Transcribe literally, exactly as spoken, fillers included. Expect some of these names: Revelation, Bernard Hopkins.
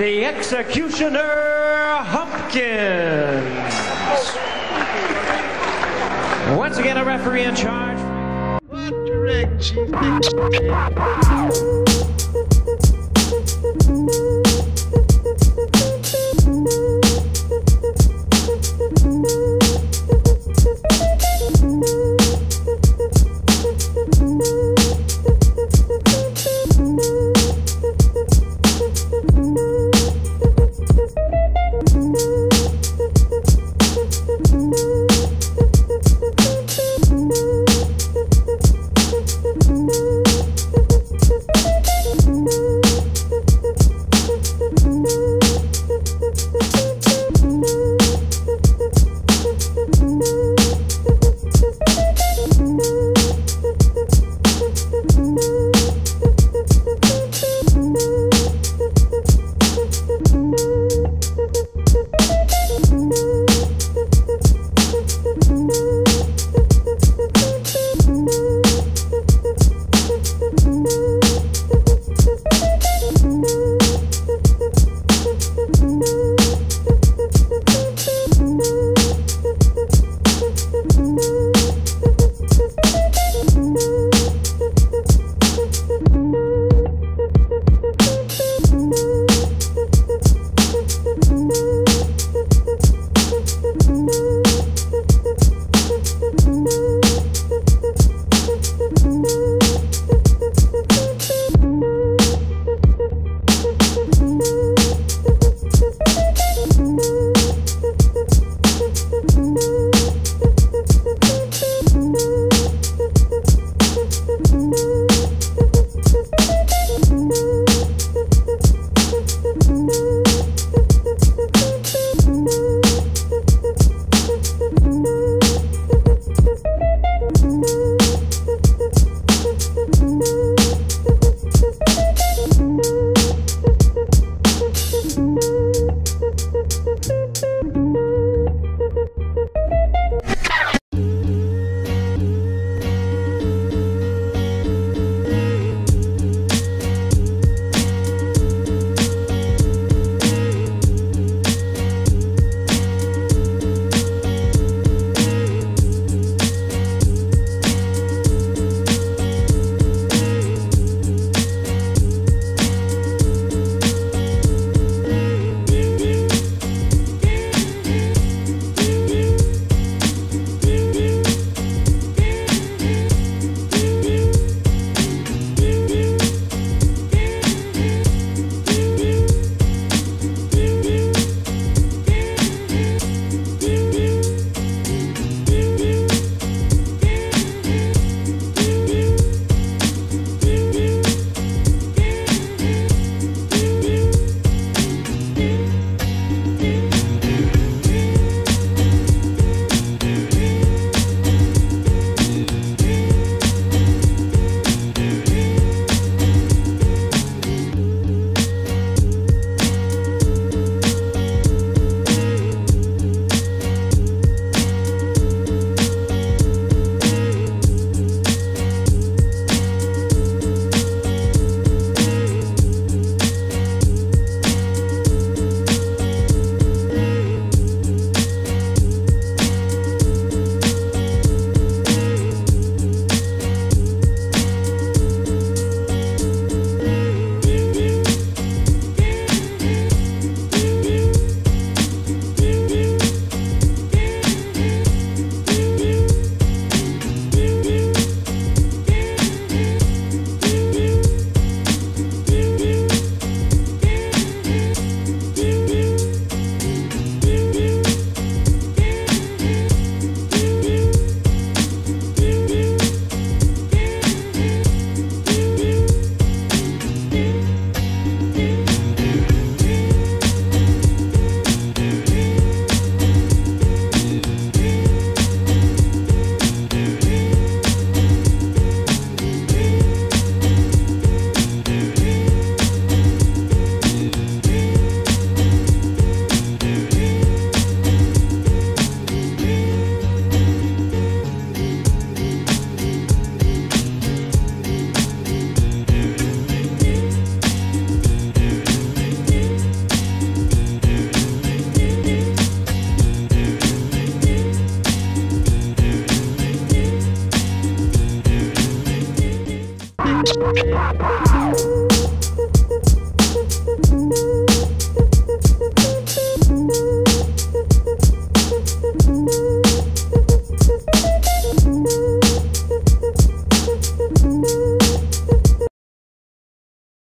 the Executioner Hopkins. Once again, a referee in charge. What direction? We'll be right back.